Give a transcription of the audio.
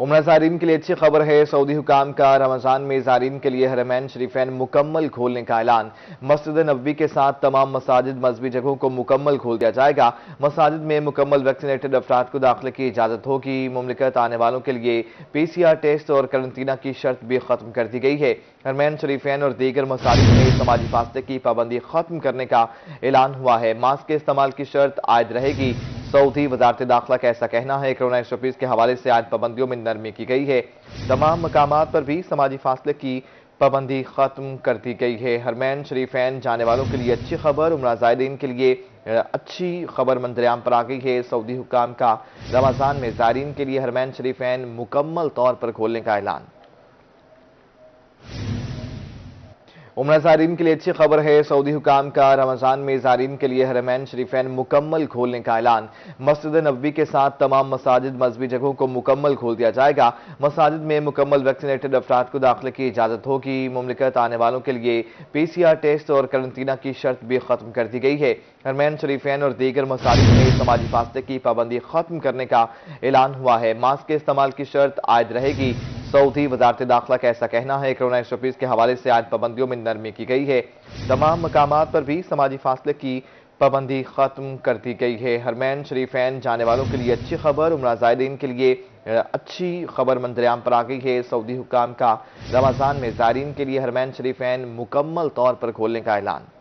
उम्रा ज़ारीन के लिए अच्छी खबर है। सऊदी हुकाम का रमज़ान में ज़ारीन के लिए हरमैन शरीफैन मुकम्मल खोलने का ऐलान। मस्जिद नबी के साथ तमाम मसाजिद मजहबी जगहों को मुकम्मल खोल दिया जाएगा। मसाजिद में मुकम्मल वैक्सीनेटेड अफराद को दाखिले की इजाज़त होगी। मुमलिकत आने वालों के लिए PCR टेस्ट और करंतना की शर्त भी खत्म कर दी गई है। हरमैन शरीफैन और दीगर मसाजिद में समाजी फासले की पाबंदी खत्म करने का ऐलान हुआ है। मास्क के इस्तेमाल की शर्त आयद रहेगी। सऊदी वजारत दाखिला का ऐसा कहना है। कोरोना एसओपीज़ के हवाले से आज पाबंदियों में नरमी की गई है। तमाम मकामात पर भी समाजी फासले की पाबंदी खत्म कर दी गई है। हरमैन शरीफैन जाने वालों के लिए अच्छी खबर, उम्रा ज़ायरीन के लिए अच्छी खबर मंजरेआम पर आ गई है। सऊदी हुकाम का रमज़ान में ज़ायरीन के लिए हरमैन शरीफैन मुकम्मल तौर पर खोलने का ऐलान। उम्रा ज़ारीन के लिए अच्छी खबर है। सऊदी हुकाम का रमज़ान में ज़ारीन के लिए हरमैन शरीफैन मुकम्मल खोलने का ऐलान। मस्जिद नबी के साथ तमाम मसाजिद मजहबी जगहों को मुकम्मल खोल दिया जाएगा। मसाजिद में मुकम्मल वैक्सीनेटेड अफराद को दाखिले की इजाज़त होगी। मुमलिकत आने वालों के लिए PCR टेस्ट और करंतना की शर्त भी खत्म कर दी गई है। हरमैन शरीफैन और दीगर मसाजिद में समाजी फासले की पाबंदी खत्म करने का ऐलान हुआ है। मास्क के इस्तेमाल की शर्त आयद रहेगी। सऊदी वजारत दाखिला का ऐसा कहना है। कोरोना एसओपीज़ के हवाले से आज पाबंदियों में नरमी की गई है। तमाम मकामात पर भी समाजी फासले की पाबंदी खत्म कर दी गई है। हरमैन शरीफैन जाने वालों के लिए अच्छी खबर, उम्रा ज़ायरीन के लिए अच्छी खबर मंजरेआम पर आ गई है। सऊदी हुकाम का रमज़ान में ज़ायरीन के लिए हरमैन शरीफैन मुकम्मल तौर पर खोलने का ऐलान।